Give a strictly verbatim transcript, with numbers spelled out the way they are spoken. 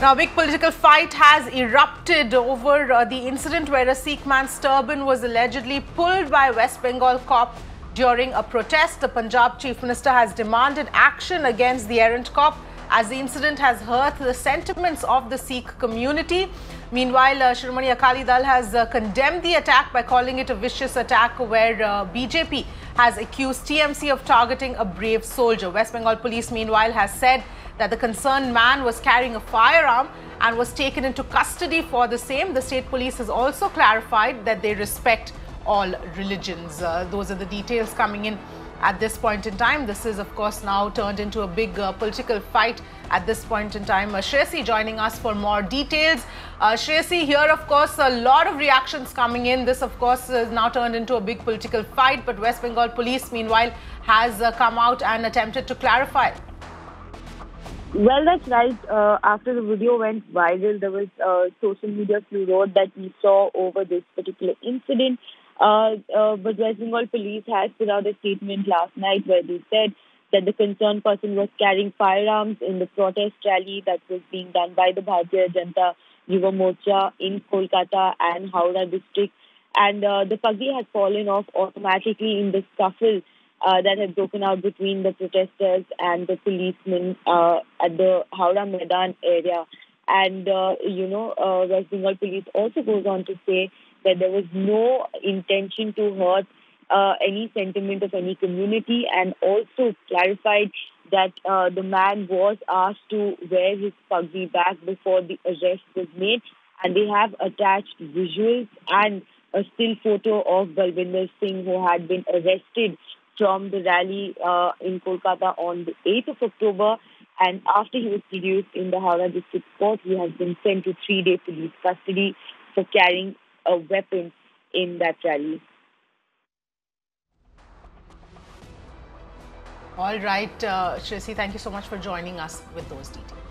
Now, a big political fight has erupted over uh, the incident where a Sikh man's turban was allegedly pulled by a West Bengal cop during a protest. The Punjab Chief Minister has demanded action against the errant cop as the incident has hurt the sentiments of the Sikh community. Meanwhile, uh, Shiromani Akali Dal has uh, condemned the attack by calling it a vicious attack where uh, B J P has accused T M C of targeting a brave soldier. West Bengal police, meanwhile, has said that the concerned man was carrying a firearm and was taken into custody for the same. The state police has also clarified that they respect all religions. Uh, those are the details coming in at this point in time. This is, of course, now turned into a big uh, political fight at this point in time. Uh, Shresi joining us for more details. Uh, Shresi, here, of course, a lot of reactions coming in. This, of course, is now turned into a big political fight, but West Bengal police, meanwhile, has uh, come out and attempted to clarify. Well, that's right. Uh, after the video went viral, there was uh, social media furor that we saw over this particular incident. Uh, uh, but West Bengal police has put out a statement last night where they said that the concerned person was carrying firearms in the protest rally that was being done by the Bharatiya Janta Yuva Morcha in Kolkata and Howrah district. And uh, the pagdi had fallen off automatically in the scuffle uh, that had broken out between the protesters and the policemen uh, at the Howrah Maidan area. And, uh, you know, uh, West Bengal police also goes on to say that there was no intention to hurt uh, any sentiment of any community, and also clarified that uh, the man was asked to wear his pagdi back before the arrest was made, and they have attached visuals and a still photo of Balwinder Singh, who had been arrested from the rally uh, in Kolkata on the eighth of October, and after he was produced in the Howrah District Court, he has been sent to three-day police custody for carrying a weapon in that rally. All right, uh, Shresi, thank you so much for joining us with those details.